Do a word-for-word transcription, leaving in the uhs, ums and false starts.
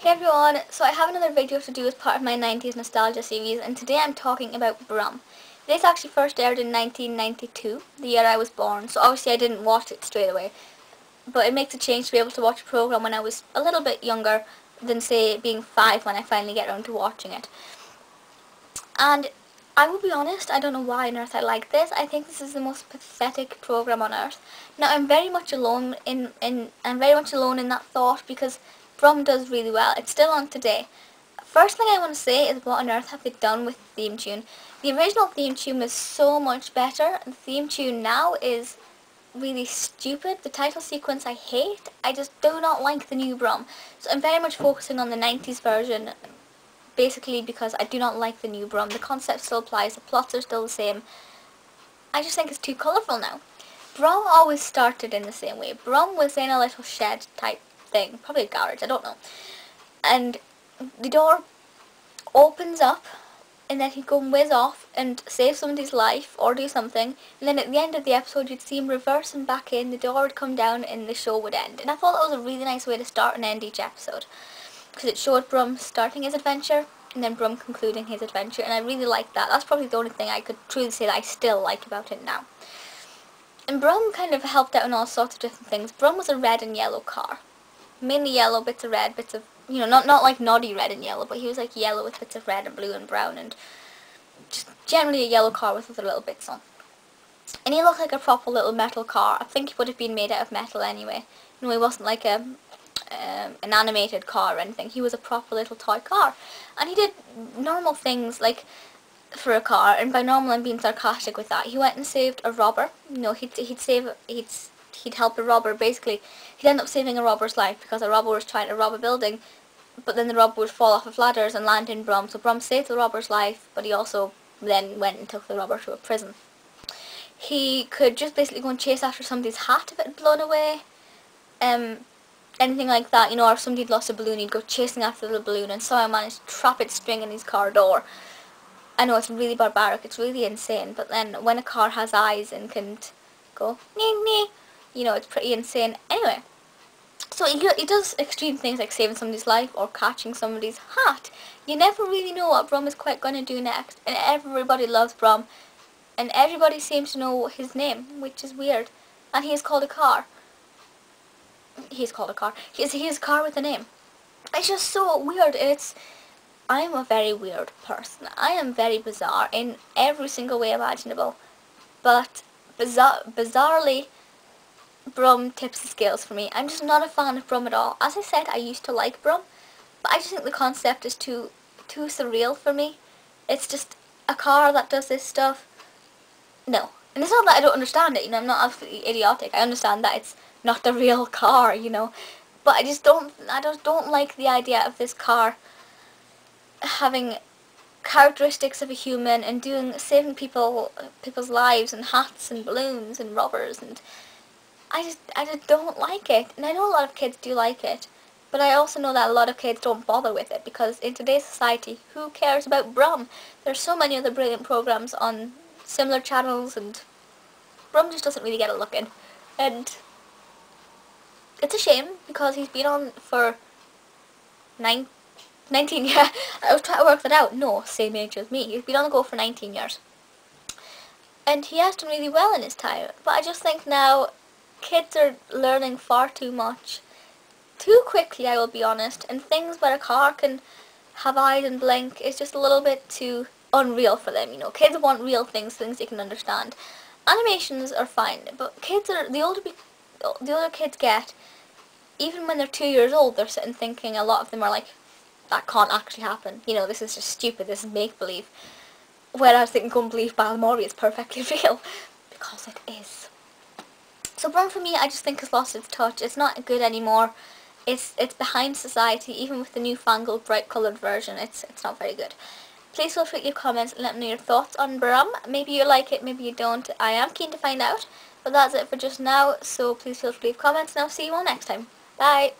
Hey everyone, so I have another video to do as part of my nineties nostalgia series, and today I'm talking about Brum. This actually first aired in nineteen ninety-two, the year I was born, so obviously I didn't watch it straight away. But it makes a change to be able to watch a programme when I was a little bit younger than, say, being five when I finally get around to watching it. And I will be honest, I don't know why on earth I like this. I think this is the most pathetic programme on earth. Now I'm very much alone in, in I'm very much alone in that thought, because Brum does really well. It's still on today. First thing I want to say is, what on earth have they done with the theme tune? The original theme tune was so much better. The theme tune now is really stupid. The title sequence I hate. I just do not like the new Brum. So I'm very much focusing on the nineties version, basically because I do not like the new Brum. The concept still applies, the plots are still the same. I just think it's too colourful now. Brum always started in the same way. Brum was in a little shed type thing, probably a garage, I don't know, and the door opens up and then he'd go and whiz off and save somebody's life or do something, and then at the end of the episode you'd see him reverse and back in, the door would come down and the show would end. And I thought that was a really nice way to start and end each episode, because it showed Brum starting his adventure and then Brum concluding his adventure, and I really liked that. That's probably the only thing I could truly say that I still like about it now. And Brum kind of helped out in all sorts of different things. Brum was a red and yellow car. Mainly yellow, bits of red, bits of, you know, not not like naughty red and yellow, but he was like yellow with bits of red and blue and brown, and just generally a yellow car with other little bits on. And he looked like a proper little metal car. I think he would have been made out of metal anyway. No, he wasn't like a um, an animated car or anything. He was a proper little toy car, and he did normal things like for a car. And by normal, I'm being sarcastic with that. He went and saved a robber. You know, he'd he'd save he'd. He'd help a robber, basically. He'd end up saving a robber's life because a robber was trying to rob a building, but then the robber would fall off of ladders and land in Brum. So Brum saved the robber's life, but he also then went and took the robber to a prison. He could just basically go and chase after somebody's hat if it had blown away. Um, anything like that, you know, or if somebody'd lost a balloon, he'd go chasing after the balloon and somehow managed to trap its string in his car door. I know it's really barbaric, it's really insane, but then when a car has eyes and can go, nee, nee, you know, it's pretty insane. Anyway, so he, he does extreme things like saving somebody's life or catching somebody's hat. You never really know what Brum is quite going to do next, and everybody loves Brum, and everybody seems to know his name, which is weird. And he is called a car. He is called a car. He is, he is a car with a name. It's just so weird, and it's... I'm a very weird person. I am very bizarre in every single way imaginable, but bizarre, bizarrely... Brum tips the scales for me. I'm just not a fan of Brum at all. As I said, I used to like Brum, but I just think the concept is too too surreal for me. It's just a car that does this stuff. No. And it's not that I don't understand it, you know, I'm not absolutely idiotic. I understand that it's not the real car, you know. But I just don't I just don't like the idea of this car having characteristics of a human and doing saving people people's lives and hats and balloons and robbers, and I just, I just don't like it. And I know a lot of kids do like it, but I also know that a lot of kids don't bother with it, because in today's society, who cares about Brum? There's so many other brilliant programs on similar channels, and Brum just doesn't really get a look in. And it's a shame, because he's been on for nine, nineteen, yeah, I was trying to work that out. No, same age as me. He's been on the go for nineteen years. And he has done really well in his time, but I just think now, kids are learning far too much, too quickly, I will be honest, and things where a car can have eyes and blink is just a little bit too unreal for them, you know. Kids want real things, things they can understand. Animations are fine, but kids are, the older, be, the older kids get, even when they're two years old, they're sitting thinking, a lot of them are like, that can't actually happen, you know, this is just stupid, this is make-believe. Whereas they can go and believe Balmori is perfectly real, because it is. So Brum for me, I just think has lost its touch. It's not good anymore. It's it's behind society, even with the newfangled bright coloured version. It's it's not very good. Please feel free to leave comments and let me know your thoughts on Brum. Maybe you like it, maybe you don't. I am keen to find out. But that's it for just now, so please feel free to leave comments, and I'll see you all next time. Bye!